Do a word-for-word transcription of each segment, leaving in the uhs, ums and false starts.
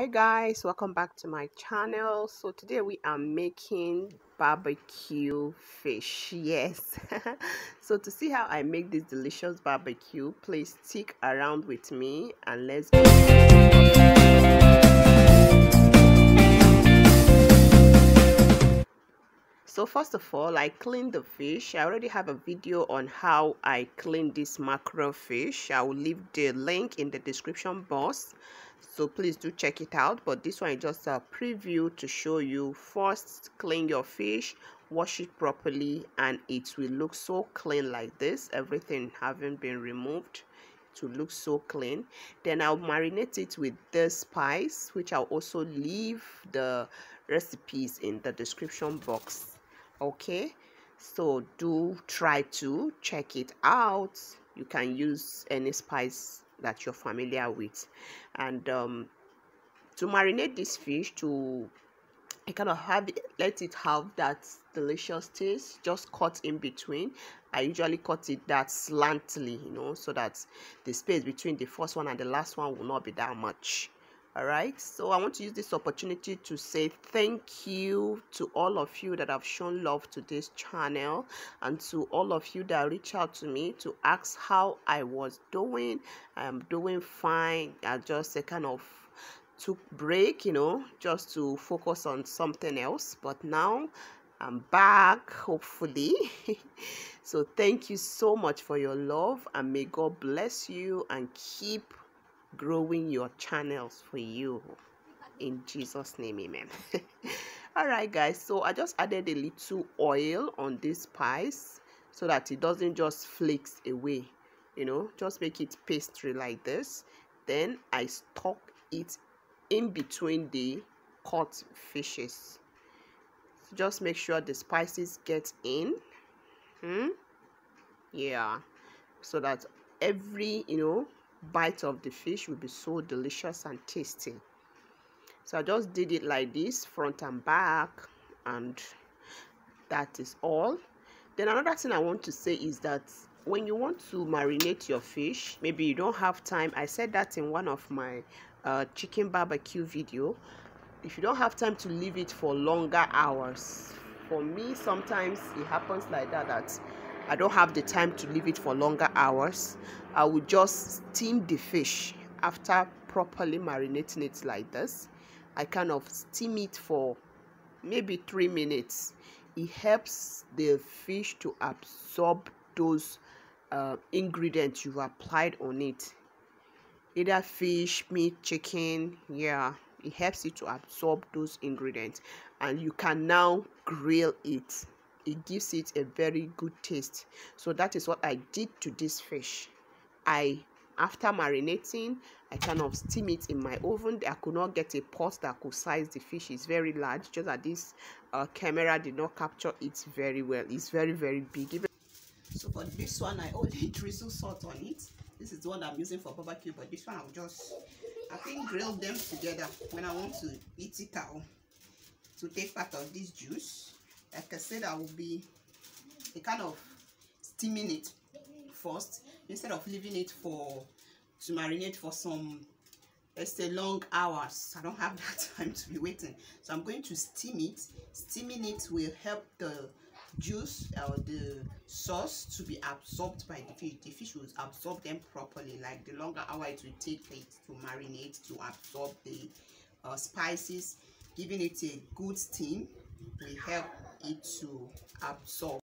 Hi guys, welcome back to my channel. So today we are making barbecue fish. Yes. So to see how I make this delicious barbecue, please stick around with me and let's go. So first of all, I clean the fish. I already have a video on how I clean this mackerel fish. I will leave the link in the description box, so please do check it out. But this one is just a preview to show you. First, clean your fish, wash it properly, and it will look so clean like this. Everything having been removed, to look so clean. Then I'll marinate it with this spice, which I'll also leave the recipes in the description box. Okay, so do try to check it out. You can use any spice that you're familiar with. And um, to marinate this fish, to I kind of have it, let it have that delicious taste. Just cut in between. I usually cut it that slantly, you know, so that the space between the first one and the last one will not be that much. All right, so I want to use this opportunity to say thank you to all of you that have shown love to this channel, and to all of you that reach out to me to ask how I was doing. I'm doing fine. I just a kind of took break, you know, just to focus on something else, but now I'm back, hopefully. So thank you so much for your love, and may God bless you and keep growing your channels for you, in Jesus' name, amen. All right guys, so I just added a little oil on this spice so that it doesn't just flakes away, you know, just make it pastry like this. Then I stuck it in between the cut fishes. So just make sure the spices get in. Hmm? Yeah, so that every, you know, bite of the fish will be so delicious and tasty. So I just did it like this, front and back, and that is all. Then another thing I want to say is that when you want to marinate your fish, maybe you don't have time. I said that in one of my uh, chicken barbecue video. If you don't have time to leave it for longer hours, for me sometimes it happens like that, that I don't have the time to leave it for longer hours. I will just steam the fish after properly marinating it like this. I kind of steam it for maybe three minutes. It helps the fish to absorb those uh, ingredients you've applied on it. Either fish, meat, chicken, yeah. It helps it to absorb those ingredients. And you can now grill it. It gives it a very good taste. So that is what I did to this fish. I after marinating, I kind of steam it in my oven. I could not get a pot that could size the fish. It's very large, just that this uh, camera did not capture it very well. It's very very big. Even so for this one, I only drizzle salt on it. This is the one I'm using for barbecue, but this one I'll just I think grill them together when I want to eat it out, to take part of this juice. Like I said, I will be a kind of steaming it first instead of leaving it for to marinate for some, let's say, long hours. I don't have that time to be waiting, so I'm going to steam it. Steaming it will help the juice or the sauce to be absorbed by the fish. The fish will absorb them properly. Like the longer hour it will take it to marinate to absorb the uh, spices, giving it a good steam will help it to absorb.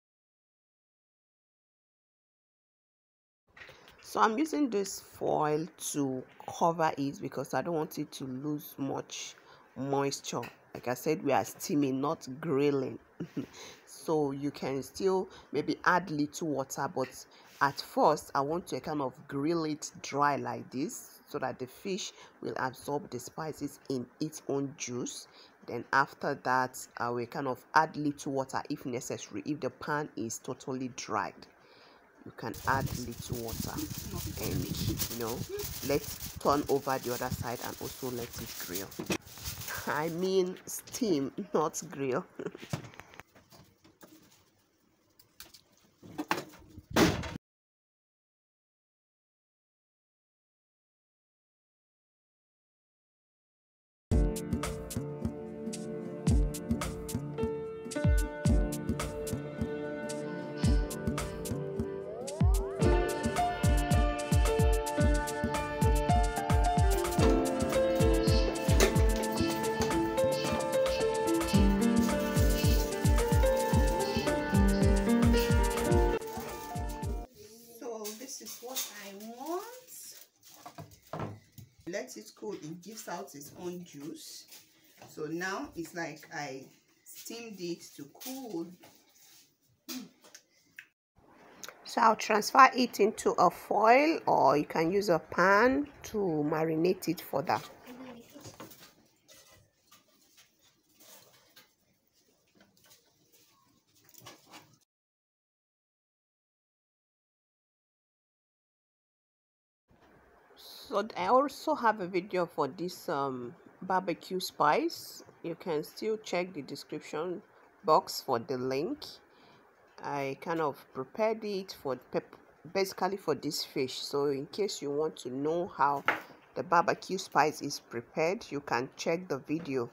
So I'm using this foil to cover it because I don't want it to lose much moisture. Like I said, we are steaming, not grilling. So you can still maybe add little water, but at first I want to kind of grill it dry like this so that the fish will absorb the spices in its own juice. Then after that, I will kind of add little water if necessary. If the pan is totally dried, you can add little water and, you know, let's turn over the other side and also let it grill. I mean steam, not grill. leaves out its own juice. So now it's like I steamed it to cool. So I'll transfer it into a foil, or you can use a pan to marinate it further. So I also have a video for this um, barbecue spice. You can still check the description box for the link. I kind of prepared it for pep basically for this fish. So in case you want to know how the barbecue spice is prepared, you can check the video.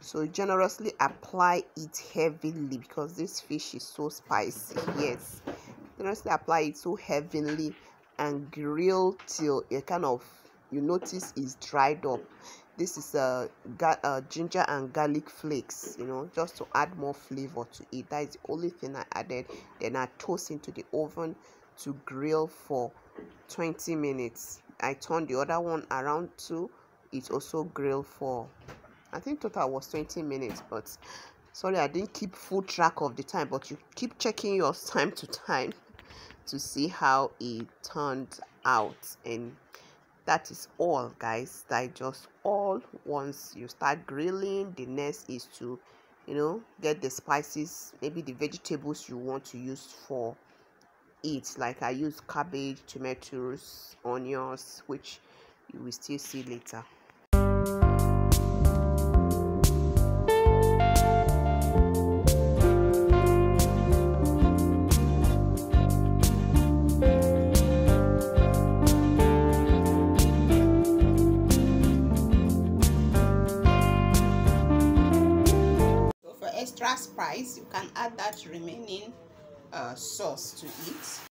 So generously apply it heavily, because this fish is so spicy. Yes, generously apply it so heavily and grill till it kind of, you notice, is dried up. This is a uh, uh, ginger and garlic flakes, you know, just to add more flavor to it. That is the only thing I added. Then I toss into the oven to grill for twenty minutes. I turned the other one around too. It also grilled for, I think total was twenty minutes, but sorry, I didn't keep full track of the time, but you keep checking yours time to time to see how it turned out. And that is all, guys. Digest all. Once you start grilling, the next is to, you know, get the spices, maybe the vegetables you want to use for it. Like I use cabbage, tomatoes, onions, which you will still see later. Spice, you can add that remaining uh, sauce to it.